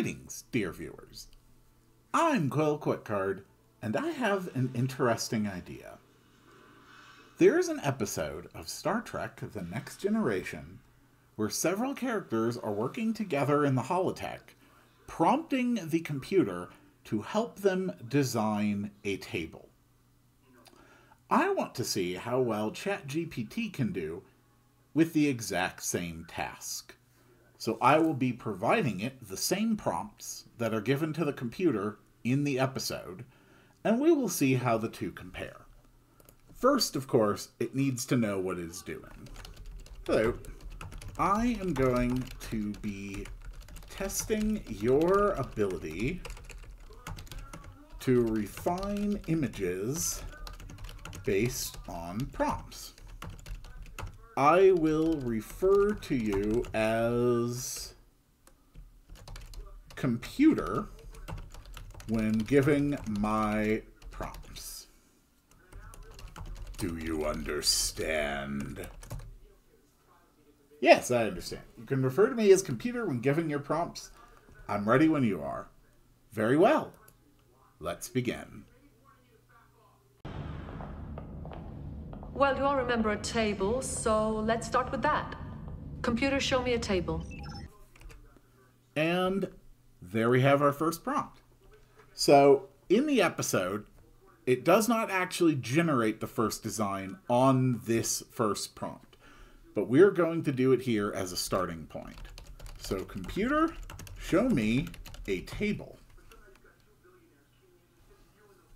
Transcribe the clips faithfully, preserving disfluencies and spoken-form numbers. Greetings, dear viewers. I'm Quill Quickcard, and I have an interesting idea. There is an episode of Star Trek The Next Generation where several characters are working together in the holodeck, prompting the computer to help them design a table. I want to see how well ChatGPT can do with the exact same task. So I will be providing it the same prompts that are given to the computer in the episode, and we will see how the two compare. First, of course, it needs to know what it's doing. So I am going to be testing your ability to refine images based on prompts. I will refer to you as computer when giving my prompts. Do you understand? Yes, I understand. You can refer to me as computer when giving your prompts. I'm ready when you are. Very well. Let's begin. Well, you all remember a table, so let's start with that. Computer, show me a table. And there we have our first prompt. So in the episode, it does not actually generate the first design on this first prompt, but we're going to do it here as a starting point. So computer, show me a table.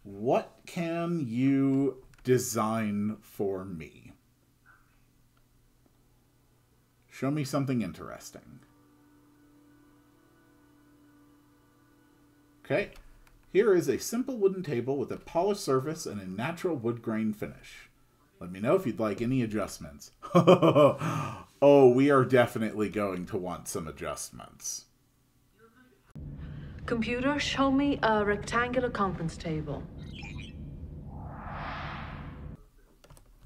What can you design for me? Show me something interesting. Okay, here is a simple wooden table with a polished surface and a natural wood grain finish. Let me know if you'd like any adjustments. Oh, we are definitely going to want some adjustments. Computer, show me a rectangular conference table.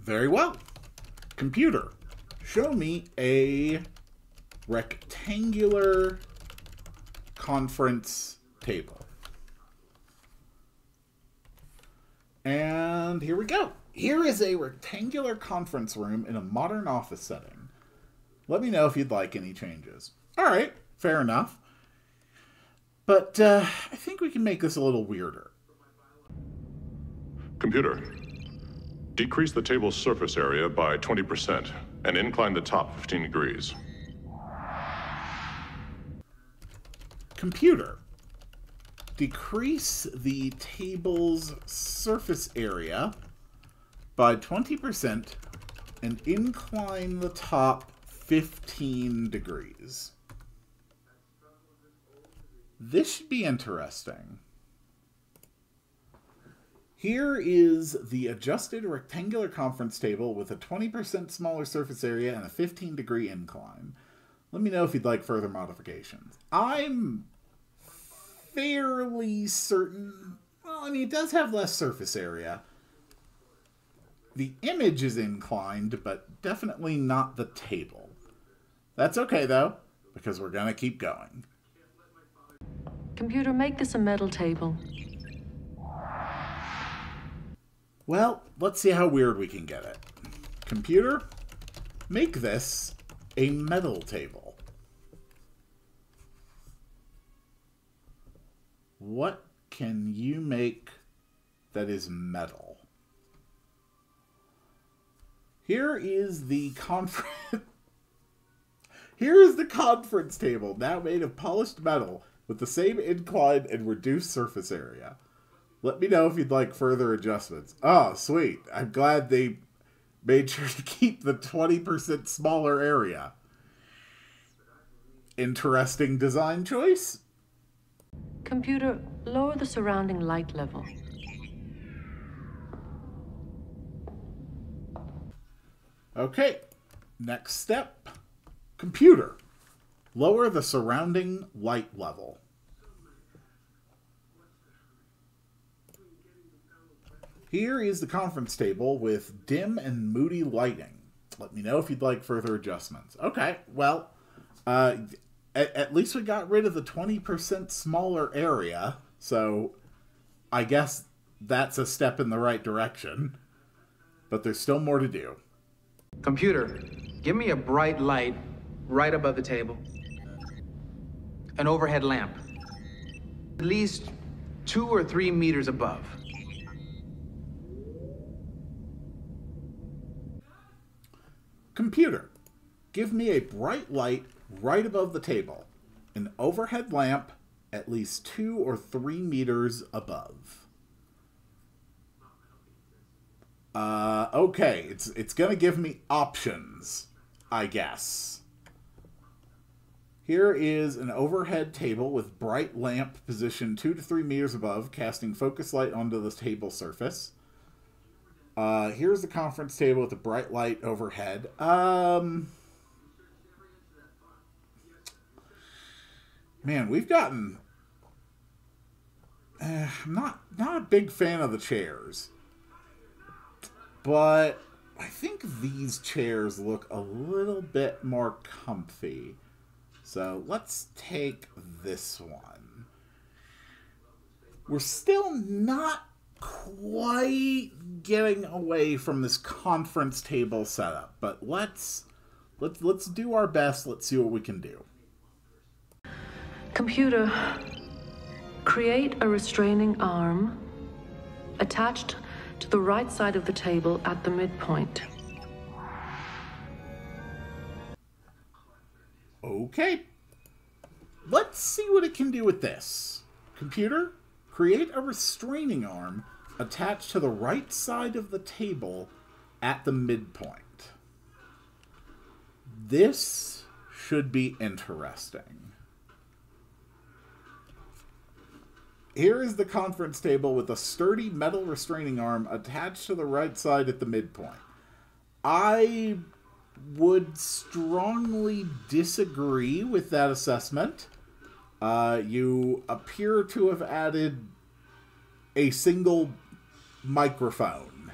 Very well. Computer, show me a rectangular conference table. And here we go. Here is a rectangular conference room in a modern office setting. Let me know if you'd like any changes. All right, fair enough. But uh, I think we can make this a little weirder. Computer, decrease the table's surface area by twenty percent and incline the top fifteen degrees. Computer, decrease the table's surface area by twenty percent and incline the top fifteen degrees. This should be interesting. Here is the adjusted rectangular conference table with a twenty percent smaller surface area and a fifteen degree incline. Let me know if you'd like further modifications. I'm fairly certain, well, I mean, it does have less surface area. The image is inclined, but definitely not the table. That's okay though, because we're gonna keep going. Computer, make this a metal table. Well, let's see how weird we can get it. Computer, make this a metal table. What can you make that is metal? Here is the conference. Here is the conference table, now made of polished metal with the same incline and reduced surface area. Let me know if you'd like further adjustments. Oh, sweet. I'm glad they made sure to keep the twenty percent smaller area. Interesting design choice. Computer, lower the surrounding light level. Okay, next step. Computer, lower the surrounding light level. Here is the conference table with dim and moody lighting. Let me know if you'd like further adjustments. Okay, well, uh, at, at least we got rid of the twenty percent smaller area, so I guess that's a step in the right direction. But there's still more to do. Computer, give me a bright light right above the table. An overhead lamp. At least two or three meters above. Computer, give me a bright light right above the table. An overhead lamp at least two or three meters above. Uh, okay, it's it's gonna give me options, I guess. Here is an overhead table with bright lamp positioned two to three meters above, casting focus light onto the table surface. Uh, here's the conference table with a bright light overhead. Um, man, we've gotten... Uh, I'm not, not a big fan of the chairs. But I think these chairs look a little bit more comfy. So let's take this one. We're still not quite getting away from this conference table setup, but let's let's let's do our best. Let's see what we can do. Computer, create a restraining arm attached to the right side of the table at the midpoint. Okay. Let's see what it can do with this. Computer, create a restraining arm attached to the right side of the table at the midpoint. This should be interesting. Here is the conference table with a sturdy metal restraining arm attached to the right side at the midpoint. I would strongly disagree with that assessment. Uh, you appear to have added a single microphone.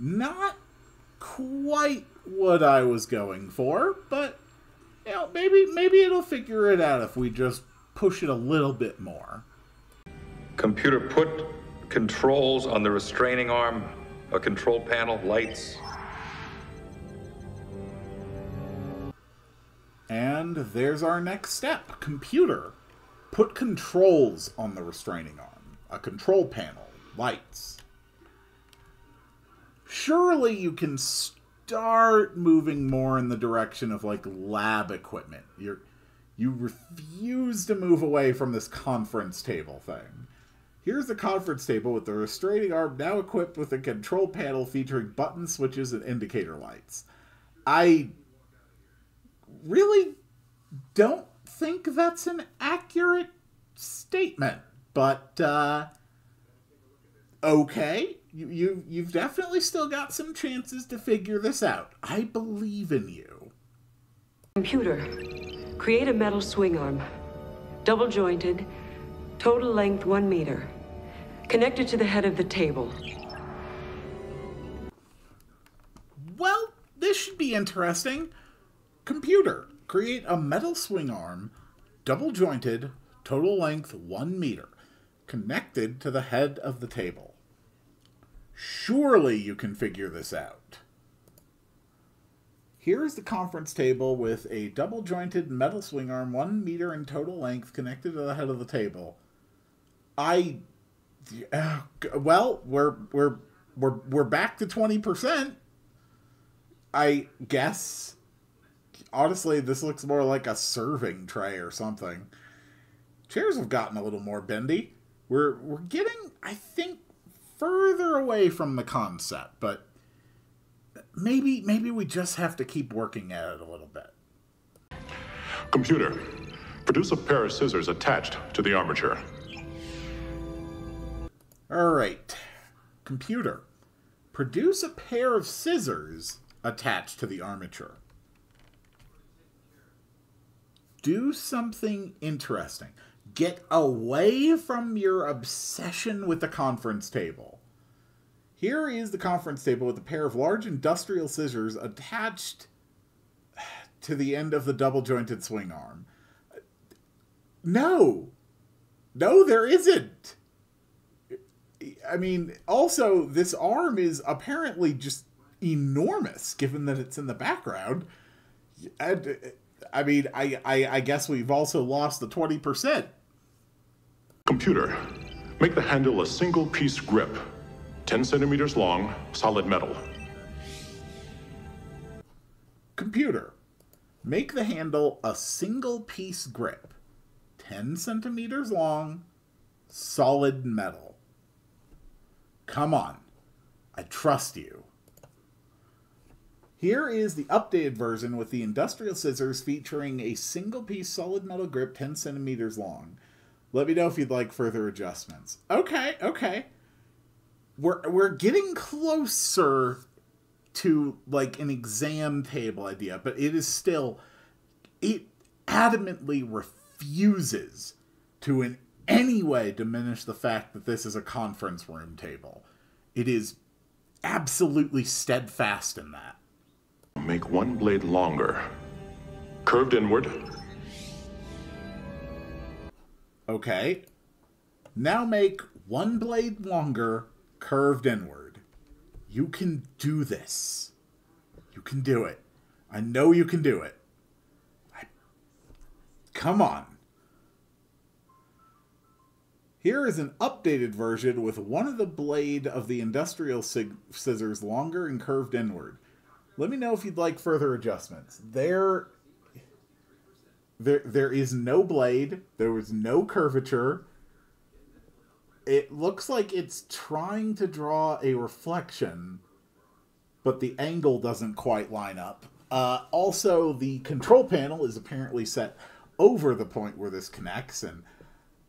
Not quite what I was going for, but you know, maybe, maybe it'll figure it out if we just push it a little bit more. Computer, put controls on the restraining arm, a control panel, lights. And there's our next step. Computer, put controls on the restraining arm, a control panel, lights. Surely you can start moving more in the direction of like lab equipment. You're, you refuse to move away from this conference table thing. Here's the conference table with the restraining arm now equipped with a control panel featuring buttons, switches, and indicator lights. I really don't think that's an accurate statement, but uh, okay, you, you, you've definitely still got some chances to figure this out. I believe in you. Computer, create a metal swing arm, double jointed, total length one meter. Connected to the head of the table. Well, this should be interesting. Computer, create a metal swing arm, double jointed, total length one meter, connected to the head of the table. Surely you can figure this out. Here is the conference table with a double jointed metal swing arm, one meter in total length, connected to the head of the table. I, uh, well, we're we're we're we're back to twenty percent, I guess. Honestly, this looks more like a serving tray or something. Chairs have gotten a little more bendy. We're we're getting, I think, further away from the concept, but maybe maybe we just have to keep working at it a little bit. Computer, produce a pair of scissors attached to the armature. All right. Computer, produce a pair of scissors attached to the armature. Do something interesting. Get away from your obsession with the conference table. Here is the conference table with a pair of large industrial scissors attached to the end of the double-jointed swing arm. No. No, there isn't. I mean, also, this arm is apparently just enormous, given that it's in the background. I, I mean, I, I, I guess we've also lost the twenty percent. Computer, make the handle a single-piece grip. ten centimeters long, solid metal. Computer, make the handle a single-piece grip. ten centimeters long, solid metal. Come on, I trust you. Here is the updated version with the industrial scissors featuring a single-piece solid metal grip ten centimeters long. Let me know if you'd like further adjustments. Okay, okay. We're, we're getting closer to, like, an exam table idea, but it is still... It adamantly refuses to in any way diminish the fact that this is a conference room table. It is absolutely steadfast in that. Make one blade longer, curved inward. Okay. Now make one blade longer, curved inward. You can do this. You can do it. I know you can do it. I... Come on. Here is an updated version with one of the blade of the industrial scissors longer and curved inward. Let me know if you'd like further adjustments. There, there, there is no blade. There was no curvature. It looks like it's trying to draw a reflection, but the angle doesn't quite line up. Uh, also, the control panel is apparently set over the point where this connects, and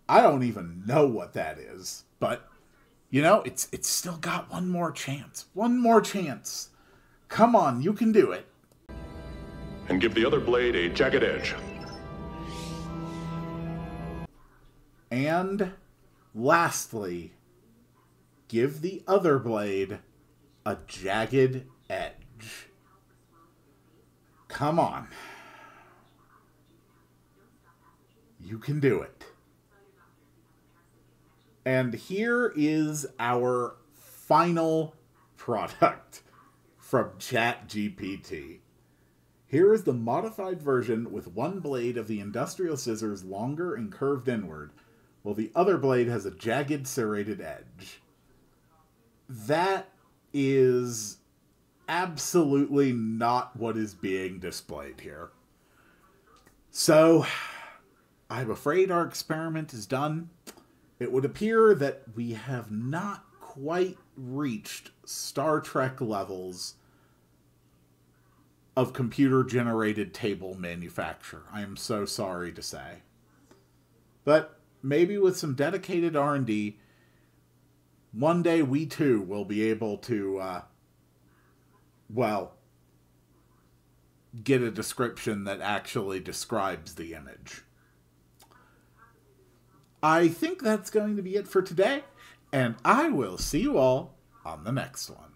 I don't even know what that is. But, you know, it's it's still got one more chance. One more chance. Come on, you can do it. And give the other blade a jagged edge. And lastly, give the other blade a jagged edge. Come on. You can do it. And here is our final product from ChatGPT. Here is the modified version with one blade of the industrial scissors longer and curved inward, while the other blade has a jagged serrated edge. That is absolutely not what is being displayed here. So, I'm afraid our experiment is done. It would appear that we have not quite reached Star Trek levels of computer-generated table manufacture. I am so sorry to say. But maybe with some dedicated R and D, one day we too will be able to, uh, well, get a description that actually describes the image. I think that's going to be it for today, and I will see you all on the next one.